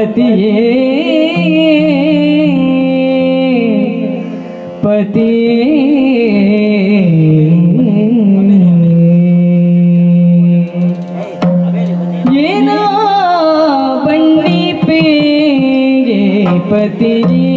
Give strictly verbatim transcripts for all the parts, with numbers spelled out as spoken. पति पति ये ना बन्नी पे ये पति पति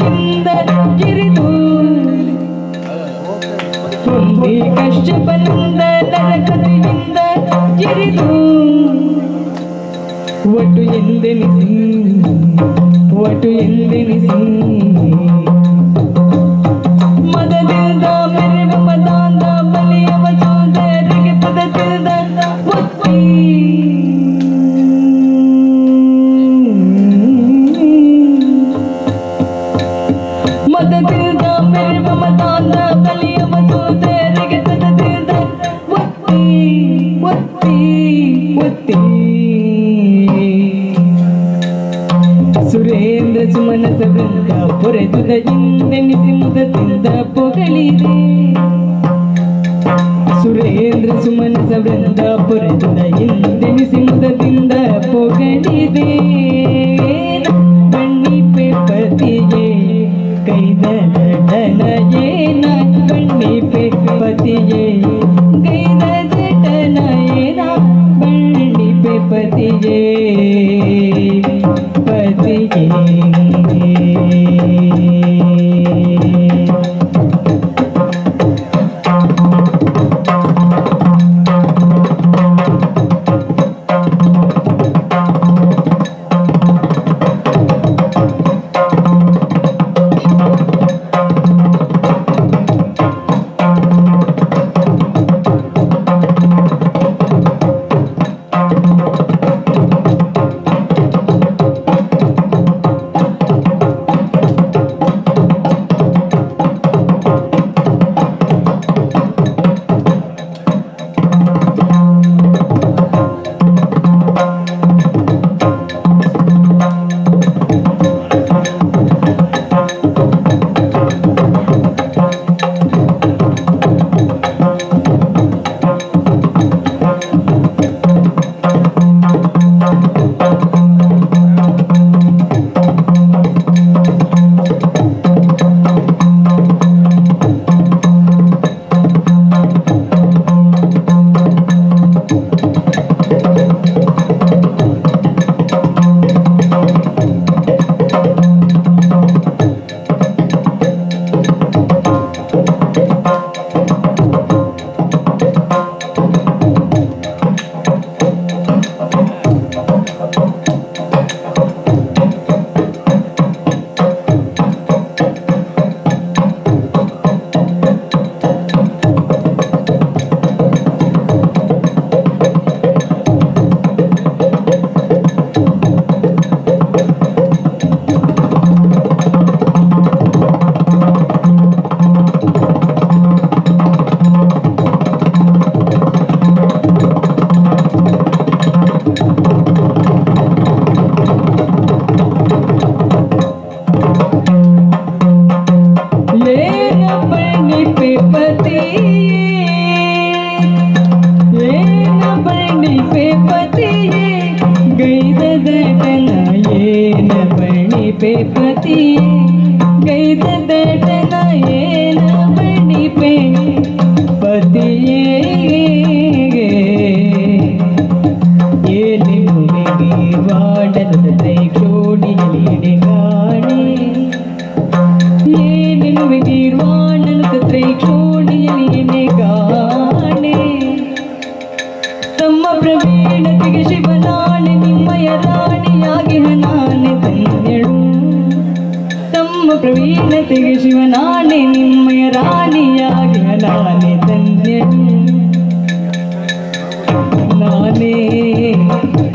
अंदर गिर धूल तुम भी कष्ट बंद नरकद इंद गिर धूल वटु एंदनिसि वटु एंदनिसि मददिल्द मेरे मदांद बलियव चोद रगे पददिल्द वत्ती सुरेंद्र सुमन सवृंद पुरतुद इंदनिसि मुदतिल्द पोगलिरे सुरेंद्र सुमन सवृंद पुरतुद इंदनिसि मुदतिल्द पोगलिरे बन्नी पे पतिये कैदल डनये ना बन्नी पे पतिये कैदल डनये ना बन्नी पे पतिये नाने